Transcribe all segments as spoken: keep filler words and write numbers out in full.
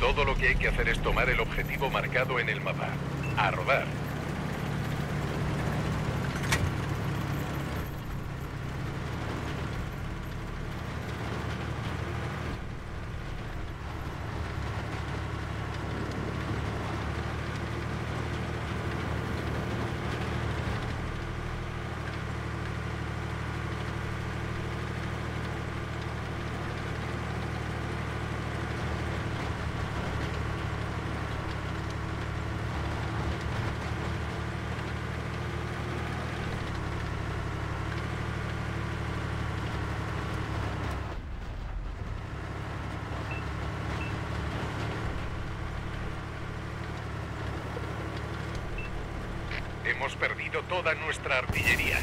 Todo lo que hay que hacer es tomar el objetivo marcado en el mapa. A rodar. Hemos perdido toda nuestra artillería.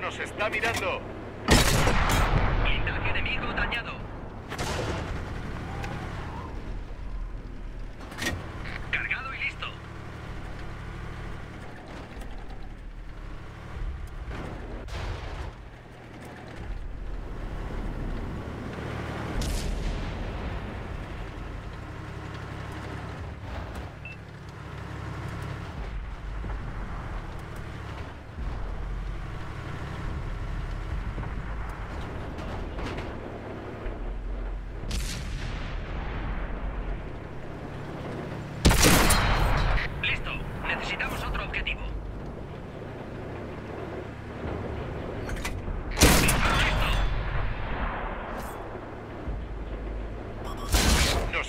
¡Nos está mirando! ¡Blindaje enemigo dañado! ¡Cargado y listo!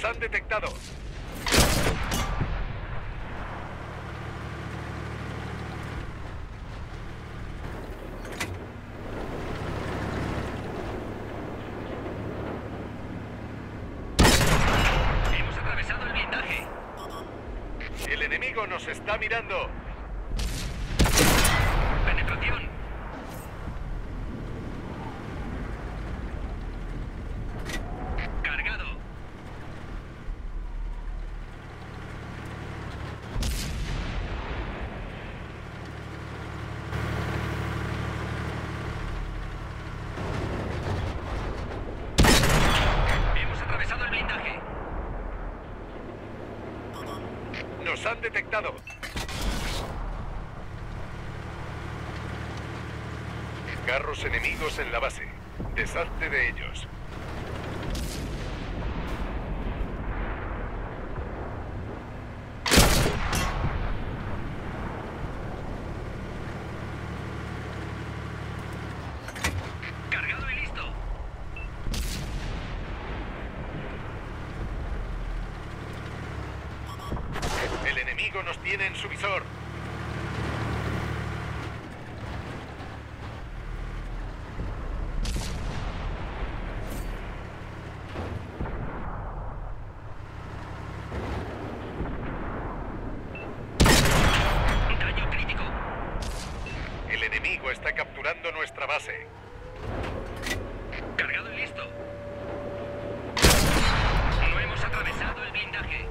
Han detectado. Hemos atravesado el blindaje. El enemigo nos está mirando. Penetración. Nos han detectado. Carros enemigos en la base. Deshazte de ellos. Nos tiene en su visor. Daño crítico. El enemigo está capturando nuestra base. Cargado y listo. No hemos atravesado el blindaje.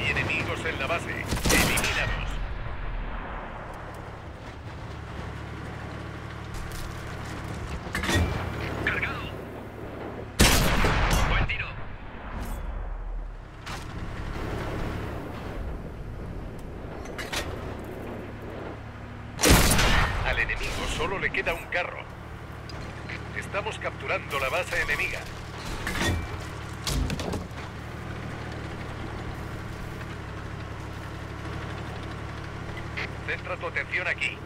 Hay enemigos en la base. Elimínalos. Cargado. Buen tiro. Al enemigo solo le queda un carro. Estamos capturando la base enemiga. Centra tu atención aquí.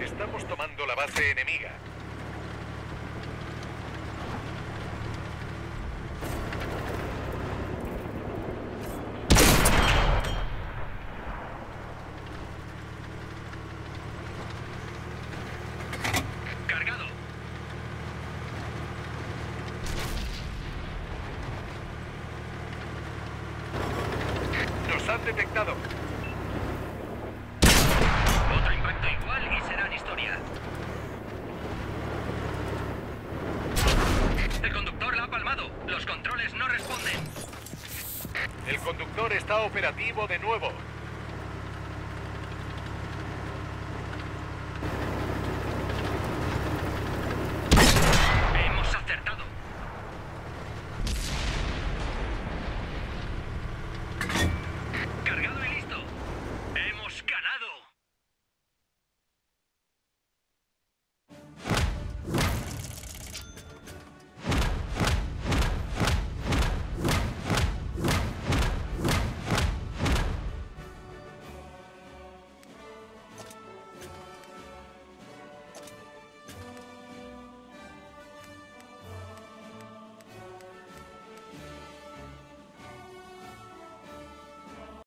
Estamos tomando la base enemiga. Cargado. Nos han detectado. El conductor está operativo de nuevo.